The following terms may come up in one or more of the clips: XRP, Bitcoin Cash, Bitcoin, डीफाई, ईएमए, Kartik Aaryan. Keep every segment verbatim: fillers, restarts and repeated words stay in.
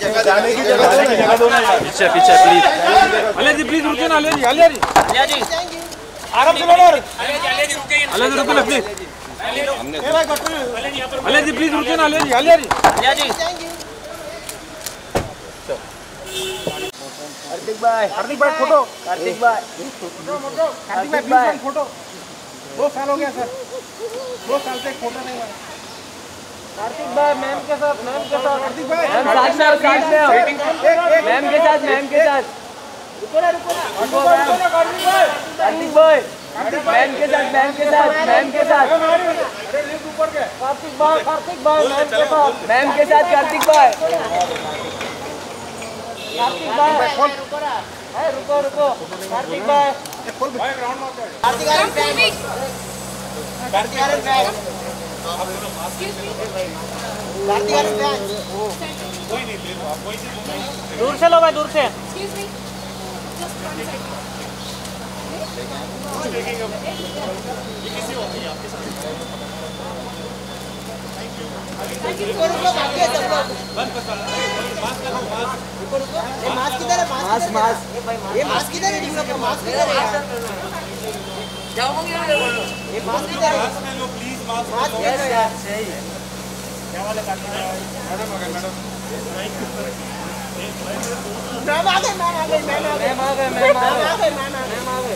जाने की जगह दो ना यार, पीछे पीछे प्लीज। अले जी प्लीज रुकिए ना, अले जी अले जी अले जी आराम से बोलो। अले जी अले जी रुकिए ना, अले जी रुकिए ना प्लीज। ए भाई कट अले जी, यहां पर अले जी प्लीज रुकिए ना, अले जी अले जी अले जी। कार्तिक भाई कार्तिक भाई फोटो, कार्तिक भाई फोटो फोटो, कार्तिक भाई प्लीज फोटो। दो साल हो गया सर, दो साल से फोटो नहीं बना। कार्तिक भाई मैम के साथ, मैम के साथ कार्तिक भाई, मैम साथ में, साथ में मैम के साथ, मैम के साथ। रुको ना रुको ना कार्तिक भाई, कार्तिक भाई मैम के साथ, मैम के साथ, मैम के साथ। अरे लिफ्ट ऊपर के कार्तिक भाई, कार्तिक भाई मैम के साथ, मैम के साथ कार्तिक भाई, कार्तिक भाई रुको ना, अरे रुको रुको कार्तिक भाई भाई ग्राउंड में उतर। कार्तिक आर्यन ट्रैफिक, कार्तिक आर्यन ट्रैफिक, दूर से लो भाई दूर से। मास्क यार यार सही है क्या वाले काटना है मैडम। अगर मैडम मैम आ गए, मैम आ गए, मैम आ गए, मैम आ गए, मैम आ गए, मैम आ गए।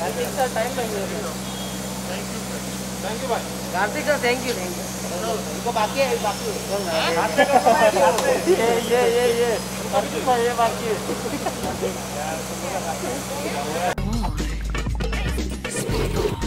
कार्तिक सर टाइम लगेगा। थैंक यू थैंक यू भाई, Kartik sir thank you thank you. इनको बाकी है, बाकी है ये ये ये ये कार्तिक भाई ये बाकी है। Oh